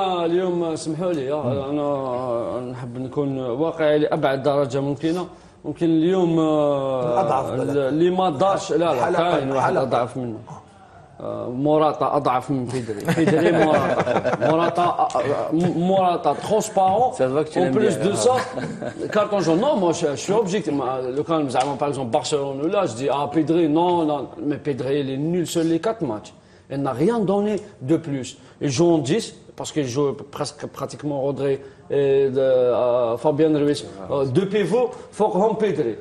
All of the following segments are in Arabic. اليوم سمحوا لي انا نحب نكون واقعي لابعد درجه ممكنه. ممكن اليوم اضعف اللي ما دارش لا كاين واحد اضعف منه. موراتا اضعف من بيدري موراتا ترونسبارون اون بلوس دو سا كارتون جون. نو مو شو اوبجيكت لو كان زعما باغ اكزومبل برشلونه ولا جدي بيدري نو مي بيدري لي نول سول لي 4 ماتش. Elle n'a rien donné de plus. Ils jouent en 10 parce qu'ils jouent pratiquement Rodri et Fabien Ruiz. Deux pivots, Fokham Pedri.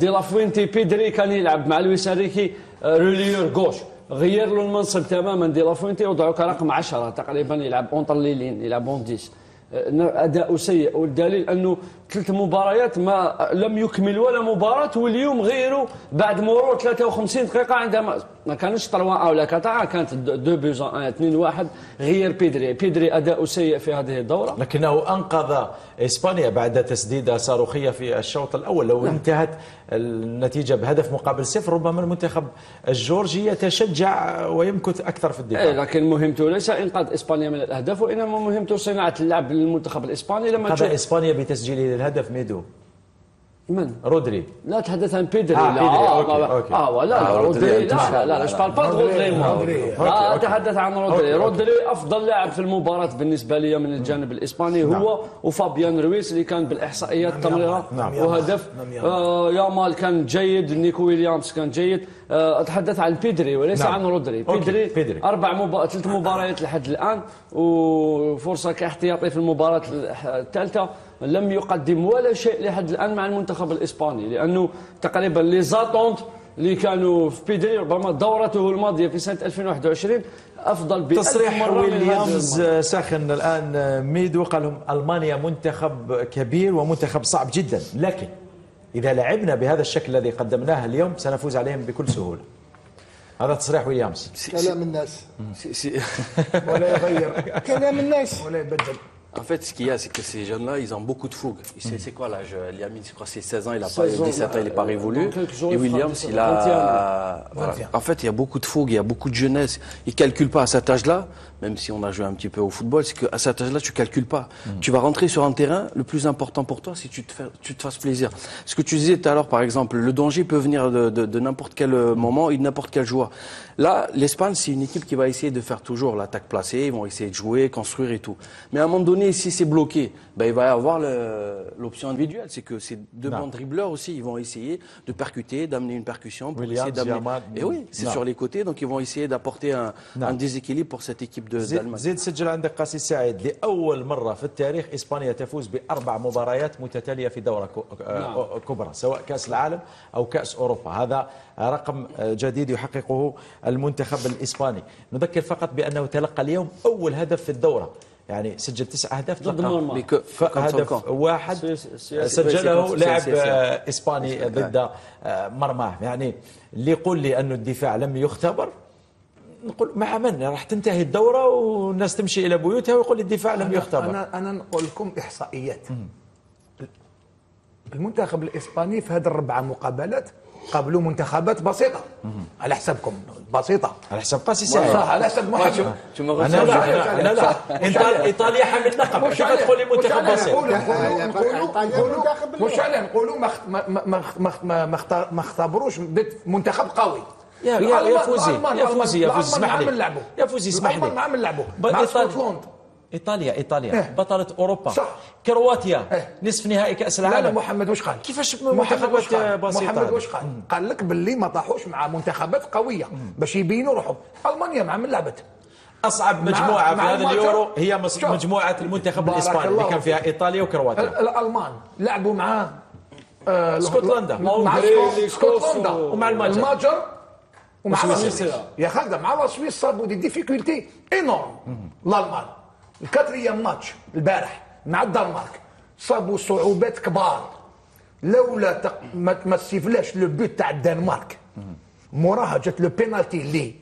De la Fuente Pedri, quand il a joué avec Luis Enrique, relayeur gauche. غير له المنصب تماما دي لا فوينتي وضعوه كرقم 10 تقريبا يلعب اون طليلين يلعب اون 10. اداء سيء والدليل انه 3 مباريات ما لم يكمل ولا مباراه واليوم غيروا بعد مرور 53 دقيقه عندما ما كانش 3 ولا 4 كانت 2 بوز 2-1 غير بيدري اداء سيء في هذه الدوره لكنه انقذ اسبانيا بعد تسديده صاروخيه في الشوط الاول. لو انتهت النتيجه بهدف مقابل 0 ربما المنتخب الجورجي يتشجع ويمكث اكثر في الدفاع. لكن مهمته ليس انقاذ اسبانيا من الاهداف وانما مهمته صناعه اللعب للمنتخب الاسباني. لما انقذ اسبانيا بتسجيله الهدف ميدو من رودري. لا تحدث عن بيدري. لا جو بار با دو رودري. اتحدث عن رودري. رودري افضل لاعب في المباراه بالنسبه لي من الجانب الاسباني هو وفابيان رويس اللي كان بالاحصائيات تمريره وهدف. يامال كان جيد. نيكو ويليامز كان جيد. اتحدث عن بيدري وليس عن رودري. بيدري 3 مباريات لحد الان وفرصه كاحتياطي في المباراه الثالثه لم يقدم ولا شيء لحد الان مع المنتخب الاسباني لانه تقريبا لي زاتونت اللي كانوا في بيدري ربما دورته الماضيه في سنه 2021 افضل ب تصريح ويليامز ساخن الان ميدو قال لهم المانيا منتخب كبير ومنتخب صعب جدا لكن اذا لعبنا بهذا الشكل الذي قدمناه اليوم سنفوز عليهم بكل سهوله. هذا تصريح ويليامز. كلام الناس ولا يغير كلام الناس ولا يبدل. En fait, ce qu'il y a, c'est que ces jeunes-là, ils ont beaucoup de fougue. C'est quoi l'âge? Liamine, je crois que c'est 16 ans, il a pas, 17 ans, il n'est pas révolu. Et Williams, il a... Voilà. En fait, il y a beaucoup de fougue, il y a beaucoup de jeunesse. Ils ne calculent pas à cet âge-là, même si on a joué un petit peu au football, c'est qu'à cet âge-là, tu ne calcules pas. Tu vas rentrer sur un terrain, le plus important pour toi, c'est que tu te fasses plaisir. Ce que tu disais tout à l'heure, par exemple, le danger peut venir de n'importe quel moment et de n'importe quel joueur. Là, l'Espagne, c'est une équipe qui va essayer de faire toujours l'attaque placée, ils vont essayer de jouer, construire et tout. Mais à un moment donné, si c'est bloqué, ben il va y avoir l'option individuelle. C'est que ces deux bons dribbleurs aussi, ils vont essayer de percuter, d'amener une percussion. Pour Williams, essayer Yamal, et oui, c'est sur les côtés, donc ils vont essayer d'apporter un déséquilibre pour cette équipe d'Allemagne. زيد سجل عندك قاسي سعيد لأول مرة في التاريخ إسبانيا تفوز ب4 مباريات متتالية في دورة كبرى سواء كأس العالم أو كأس أوروبا. هذا رقم جديد يحققه المنتخب الإسباني. نذكر فقط بأنه تلقى اليوم أول هدف في الدورة. يعني سجل 9 أهداف تلقى هدف واحد سجله لاعب إسباني ضد مرماه. يعني اللي يقول لي أنه الدفاع لم يختبر نقول مع من راح تنتهي الدورة والناس تمشي إلى بيوتها ويقول الدفاع لم يختبر. أنا نقول لكم إحصائيات المنتخب الإسباني في هذه 4 مقابلات قابلوا منتخبات بسيطة على حسابكم بسيطة على حساب قاسي سعيد صح على حساب محمد. لا إيطاليا حامل لقب مش تقول لي منتخب بسيط. مش علاه نقولوا ما اختبروش منتخب قوي. يا فوزي يا فوزي يا فوزي اسمح لي يا فوزي اسمح لي مع من لعبوا مع اسكتلندا ايطاليا بطلة اوروبا صح. كرواتيا نصف نهائي كاس العالم. لا محمد واش قال كيفاش منتخبات بسيطه؟ محمد واش قال لك باللي ما طاحوش مع منتخبات قويه باش يبينوا روحهم. المانيا مع من لعبت؟ اصعب مجموعه في هذا اليورو هي مجموعه المنتخب الاسباني اللي كان فيها ايطاليا وكرواتيا. الالمان لعبوا مع اسكتلندا مع اسكتلندا ومع المجر ومع السويس. يا خالد مع السويس صابوا دي ديفيكولتي انورم. الالمان الكاتريام ماتش البارح مع الدنمارك صابوا صعوبات كبار لولا ما تسيفلاش لو بوت تاع الدنمارك موراها جات لو بينالتي اللي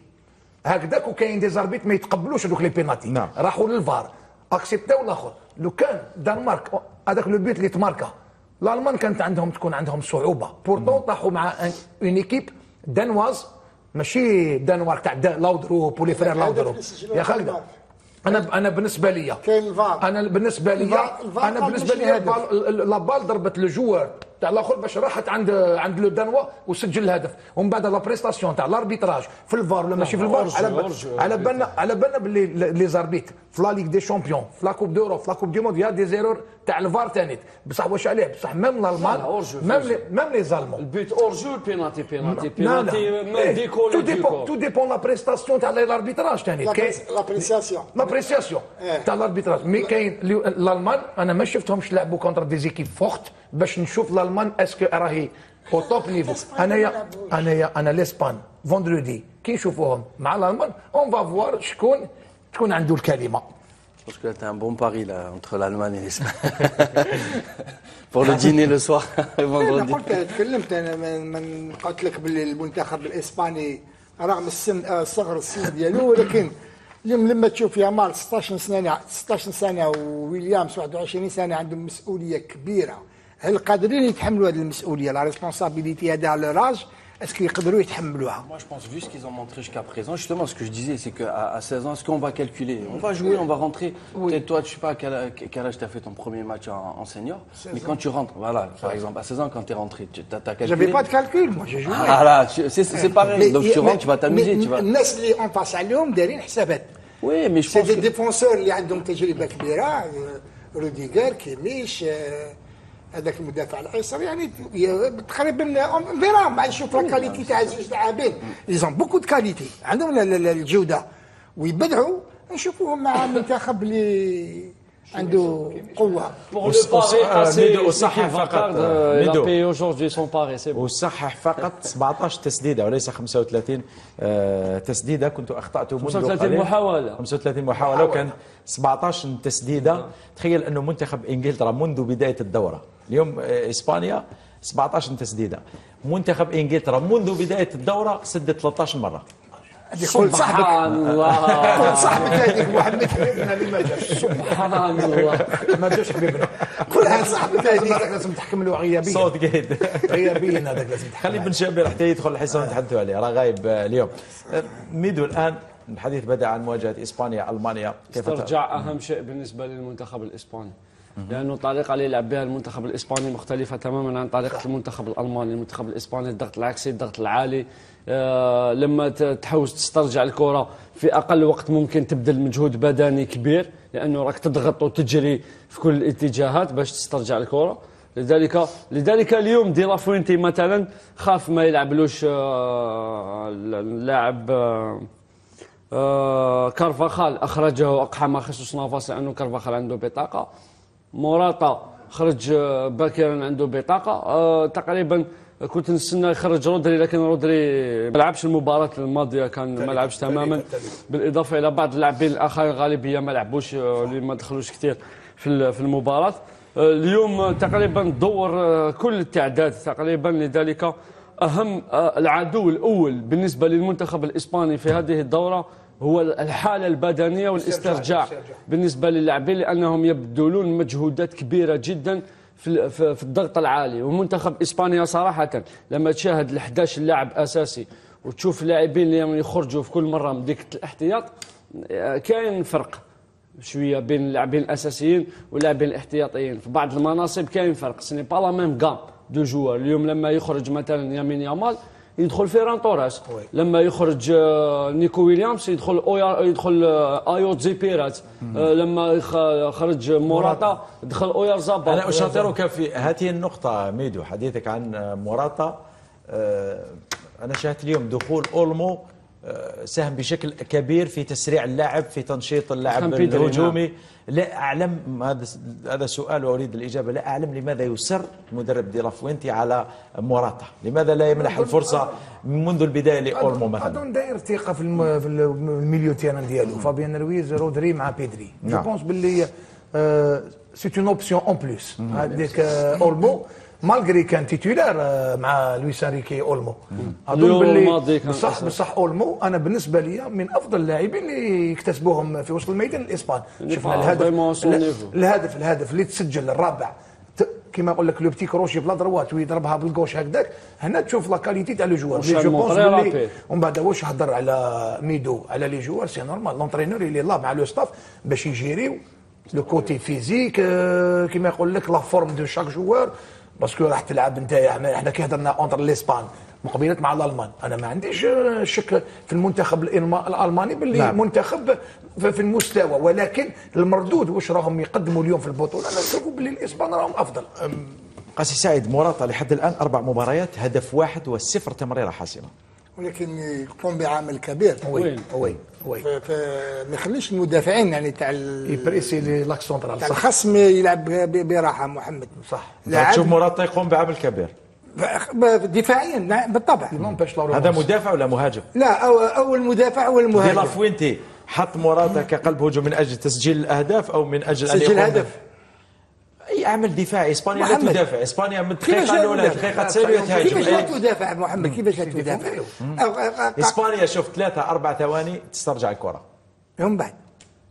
هكذاك وكاين دي زاربيت ما يتقبلوش هذوك لي بينالتي راحوا للفار اكسبتاو الاخر. لو كان الدنمارك هذاك لو بوت اللي تماركا الالمان كانت تكون عندهم صعوبه بورتون طاحوا مع اون ايكيب دانواز ماشي دنمارك تاع لاودروب ولي فرير لاودروب. يا خالد انا بالنسبه لي كاين الفار. انا بالنسبه لي لابال ضربت الجوار تاع الاخر باش راحت عند لو دانوا وسجل الهدف، ومن بعد لا بريستاسيون تاع الاربيتراج في الفار ولا ماشي في الفار. على بالنا باللي لي زاربيت في لا ليغ دي شامبيون في لا كوب دورو في لا كوب دي موند يا دي زيرور تاع الفار ثاني. بصح واش عليه؟ بصح ميم الالمان ميم لي زالمون البيت اور جو بينالتي ديكول تو ديبون لا بريستاسيون تاع الاربيتراج ثاني، لابريسياسيون تاع الاربيتراج. مي كاين الالمان انا ما شفتهمش لعبوا كونتر دي زيكيب فورت باش نشوف الالمان اسكو راهي او توب نيفو. انا الاسبان فوندردي كي نشوفوهم مع الالمان اون فا فوار شكون عنده الكلمه. Je pense que tu as un bon pari là, entre l'Allemagne et l'Espagne. Pour le dîner le soir, le vendredi. قلت لك باللي المنتخب الاسباني رغم السن صغر السن ديالو، ولكن لما تشوف يامال 16 سنه وويليامز 21 سنه عندهم مسؤوليه كبيره. هل قادرين يتحملوا هذه المسؤوليه لا ريسبونسابيلتي هذا على الراج؟ Est-ce qu'ils peuvent tenir? Moi, je pense, vu ce qu'ils ont montré jusqu'à présent, justement, ce que je disais, c'est qu'à 16 ans, est-ce qu'on va calculer? On va jouer, on va rentrer. Oui. Peut-être toi, je ne sais pas à quel âge tu as fait ton premier match en senior, mais quand tu rentres, voilà, par exemple, à 16 ans, quand tu es rentré, tu as calculé. J'avais pas de calcul, moi, j'ai joué. Voilà, c'est pareil. Donc, tu rentres, tu vas t'amuser. Nestlé, on passe à l'homme, derrière, ça va être. Oui, mais je pense. C'est des défenseurs, il y a donc Tajriba Kbira, Rudiger, Kimmich. هذاك المدافع الايسر يعني تقريبا انفيرام نشوف لا كاليتي تاع زوج لاعبين ليزون بوكو دو كاليتي عندهم الجوده ويبدعوا نشوفوهم مع منتخب اللي عنده قوه. وصحح فقط لابي اجوردي سون باري سي بون. وصحح فقط 17 تسديده وليس 35 تسديده كنت اخطات منذ 35 محاوله وكان 17 تسديده. تخيل انه منتخب انجلترا منذ بدايه الدوره، اليوم اسبانيا 17 تسديده، منتخب انجلترا منذ بدايه الدوره سد 13 مره. سبحان الله قلت صاحبك هذيك محمد حبيبنا اللي ما جاش. سبحان الله ما جاش حبيبنا. قولها لصاحبك هذيك لازم تحكم له غيابيا. صوت قايد غيابيا هذاك لازم تحكم. خلي بن شابير حتى يدخل الحصه نتحدثوا عليه، راه غايب اليوم. ميدو الان الحديث بدا عن مواجهه اسبانيا المانيا. كيف ترجع اهم شيء بالنسبه للمنتخب الاسباني، لانه الطريقه اللي يلعب بها المنتخب الاسباني مختلفه تماما عن طريقه المنتخب الالماني. المنتخب الاسباني الضغط العكسي، الضغط العالي، لما تحوس تسترجع الكره في اقل وقت ممكن تبذل مجهود بدني كبير، لانه راك تضغط وتجري في كل الاتجاهات باش تسترجع الكره. لذلك اليوم دي لا فوينتي مثلا خاف ما يلعبلوش اللاعب كارفاخال، اخرجه اقحم خيسوس نافاس لانه كارفاخال عنده بطاقه. موراتا خرج باكرا عنده بطاقه. تقريبا كنت نستنى يخرج رودري، لكن رودري ما لعبش المباراه الماضيه، كان ما لعبش تماما، بالاضافه الى بعض اللاعبين الاخرين غالبيه ما لعبوش اللي ما دخلوش كثير في المباراه. اليوم تقريبا دور كل التعداد تقريبا. لذلك اهم العدو الاول بالنسبه للمنتخب الاسباني في هذه الدوره هو الحالة البدنية والاسترجاع بالنسبة للاعبين، لأنهم يبذلون مجهودات كبيرة جدا في الضغط العالي. ومنتخب إسبانيا صراحة لما تشاهد 11 لاعب أساسي وتشوف اللاعبين اللي يخرجوا في كل مرة من دكة الاحتياط، كاين فرق شوية بين اللاعبين الأساسيين واللاعبين الاحتياطيين. في بعض المناصب كاين فرق، سيني با لا ميم كام دو جوار. اليوم لما يخرج مثلا يمين يامال يدخل فيران توريس، لما يخرج نيكو ويليامز يدخل ايو زي بيرات، لما خرج موراتا دخل اوير زابا. انا اشاطرك في هذه النقطه ميدو، حديثك عن موراتا. انا شاهدت اليوم دخول اولمو ساهم بشكل كبير في تسريع اللاعب، في تنشيط اللاعب الهجومي. لا اعلم، هذا سؤال واريد الاجابه، لا اعلم لماذا يصر مدرب دي لا فوينتي على موراتا؟ لماذا لا يمنح الفرصه منذ البدايه لاولمو مثلا؟ اظن داير ثقه في الميليو تيران ديالو، فابيان رويز رودري مع بيدري. جو بونس باللي سي اون اوبسيون اون بلوس هذيك اولمو مالغري كان تيتولار مع لويس انريكي. اولمو اظن باللي بصح اولمو انا بالنسبه لي من افضل اللاعبين اللي اكتسبوهم في وسط الميدان الاسبان. شفنا الهدف اللي تسجل الرابع كما نقول لك لو بتي كروشي في لا دروات ويضربها بالكوش هكذاك، هنا تشوف لا كاليتي تاع لو جوار. جو بونس بلي ومن بعد واش هضر على ميدو على لي جوار سي نورمال لونترينور اللي لا مع لو ستاف باش يجيريو لو كوتي فيزيك كما يقول لك لا فورم دو شاك جوار، باسكو راح تلعب نتايا. احنا كي هضرنا اونتر ليسبان مقابلات مع الالمان، انا ما عنديش شك في المنتخب الالماني باللي نعم. منتخب في المستوى، ولكن المردود واش راهم يقدموا اليوم في البطوله، انا نشوفوا باللي الاسبان راهم افضل. قاسي سعيد، موراتا لحد الان 4 مباريات، هدف واحد و0 تمريره حاسمه، ولكن يقوم بعمل كبير. وي ما يخليش المدافعين يعني تاع يبريسي لاك سونترال تاع الخصم يلعب براحه. محمد صح، تشوف موراتا يقوم بعمل كبير دفاعيا بالطبع. هذا مدافع ولا مهاجم؟ لا، اول مدافع اول مهاجم. دي لا فوينتي حط موراتا كقلب هجوم من اجل تسجيل الاهداف او من اجل تسجيل الهدف؟ اي عمل دفاعي. اسبانيا لا تدافع، اسبانيا من الدقيقه الاولى الدقيقه 90 تهاجم. كيفاش لا تدافع محمد؟ كيفاش لا تدافع؟ اسبانيا شوف 3 4 ثواني تسترجع الكره هم بعد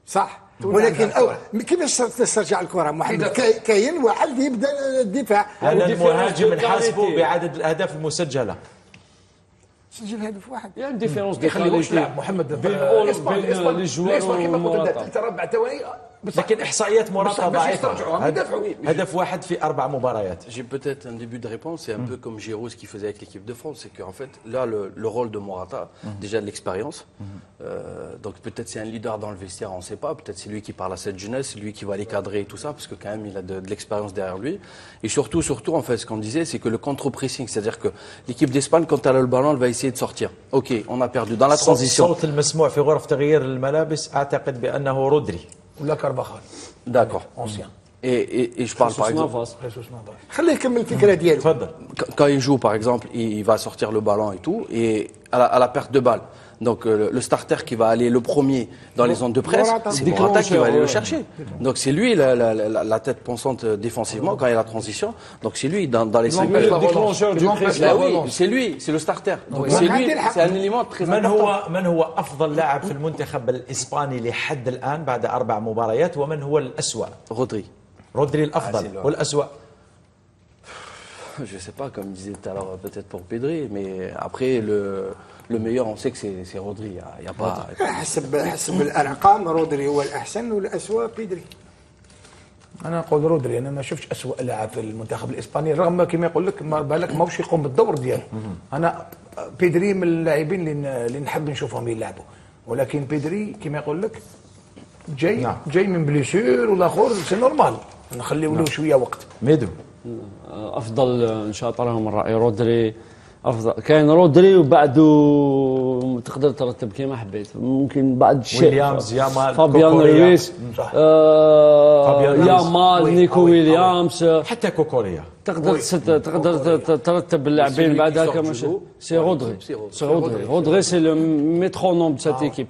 صح، ولكن كيفاش تسترجع الكره محمد؟ كاين واحد يبدا الدفاع. هذا المهاجم نحاسبه بعدد الاهداف المسجله، سجل هدف واحد يعني ديفيرونس ديخليوش يلعب محمد بين لي جوار وموراتا 3 4 ثواني. لكن احصائيات موراتا ضعيفه. هدف واحد في 4 مباريات. J'ai peut-être un début de réponse, c'est un peu comme Giroud ce qu'il faisait avec l'équipe de France, c'est qu'en fait là le rôle de Morata, déjà de l'expérience, donc peut-être c'est un leader dans le vestiaire, on ne sait pas, peut-être c'est lui qui parle à cette jeunesse, c'est lui qui va les cadrer et tout ça, parce que quand même il a de l'expérience derrière lui. Et surtout en fait ce qu'on disait, c'est que le contre-pressing, c'est-à-dire que l'équipe d'Espagne quand elle a le ballon, elle va essayer de sortir. OK, on a perdu dans la transition. صوت المسموع في غرف تغيير الملابس أعتقد بأنه رودري ولا كارفاخال. داكور اونسيان et je parle par exemple خليه يكمل الفكره ديالو. تفضل. Quand il joue par exemple il va sortir le ballon et tout et à la perte de balle, donc le starter qui va aller le premier dans les zones de presse, c'est Morata qui va aller le chercher. Donc c'est lui la tête pensante défensivement quand il y a la transition. Donc c'est lui dans les 5 mètres. C'est lui, c'est le starter. C'est lui, c'est un élément très important. من هو أفضل لاعب في المنتخب الإسباني لحد الآن بعد 4 مباريات ومن هو الأسوأ؟ رودري الأفضل والأسوأ. Je ne sais pas, comme disait tout à l'heure, peut-être pour Pedri, mais après, le meilleur, on sait que c'est Rodri. Il n'y a pas... حسب الأرقام رودري هو الأحسن والأسوأ بيدري. أنا أقول رودري، أنا ما شفتش أسوأ لاعب في المنتخب الإسباني، رغم كما يقول لك ما بالك ماهوش يقوم بالدور ديالو. أنا بيدري من اللاعبين اللي نحب نشوفهم يلعبوا، ولكن بيدري كما يقول لك جاي من بليسير والآخر سي نورمال، نخليو له شوية وقت. ميدو افضل ان شاء الله من رايي رودري افضل. كاين رودري وبعده تقدر ترتب كيما حبيت، ممكن بعد شيء ويليامز، يامال، فابيان رويز، يامال، نيكو ويليامز، حتى كوكوريا تقدر ترتب اللاعبين بعد هكا. ماشي سي رودري، رودري سي لو ميترونوم تاع هاد ليكيب،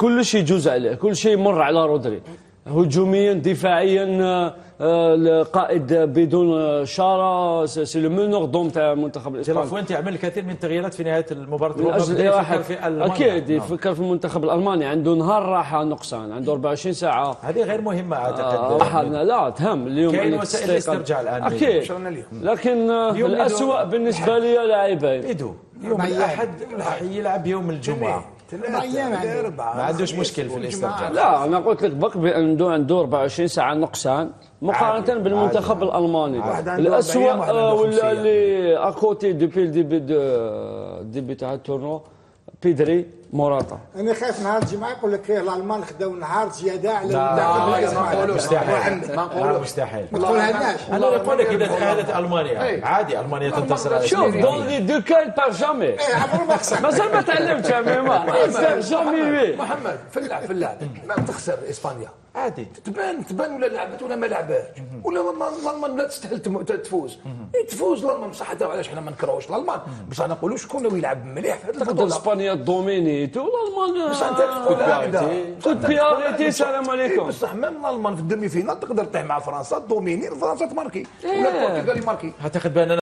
كل شيء يجوز عليه، كل شيء يمر على رودري، هجوميا دفاعيا القائد بدون شاره، سي لو مونور دوم تاع المنتخب الاسباني. دي لا فوينتي عمل الكثير من التغييرات في نهايه المباراه الاولى. اكيد يفكر في المنتخب الالماني، عنده نهار راحه نقصان، عنده 24 ساعه، هذه غير مهمه اعتقد. لا تهم اليوم كاين وسائل استرجاع الان اكيد، لكن الاسوء بالنسبه لي لاعبين يوم الاحد يلعب يوم الجمعه، 3 أيام 4 ما عندوش مشكل في الاسترجاع. لا أنا قلت لك بق عنده 24 ساعة نقصان مقارنة بالمنتخب الألماني. الأسوأ ولا اللي أكوتي دوبي الديبي تاع التورنو بيدري موراتا. أنا خايف نهار الجمعة يقول لك الألمان خداو نهار زيادة على المنتخب الإسباني. مستحيل، مستحيل ما تقولهالناش. أنا نقول لك إذا تأهلت ألمانيا عادي ألمانيا تنتصر. شوف دون لي دو كا يلبار جامي، مازال ما تعلمتش يا ميمار جامي. محمد في اللعب ما تخسر إسبانيا عادي، تبان ولا لعبت ولا ما لعباتش، ولا الألمان لا تستاهل تفوز، تفوز الألمان بصح. حتى علاش حنا ما نكرهوش الألمان، بصح أنا نقولوا شكون اللي يلعب مليح في هذه البطولة. إسبانيا دوميني والألمان بصح أنت تقول بياريتي سلام عليكم. بصح ميم الألمان في الدمي فينال تقدر تطيح مع فرنسا، دوميني فرنسا تماركي ولا البرتغال يماركي. أعتقد بأن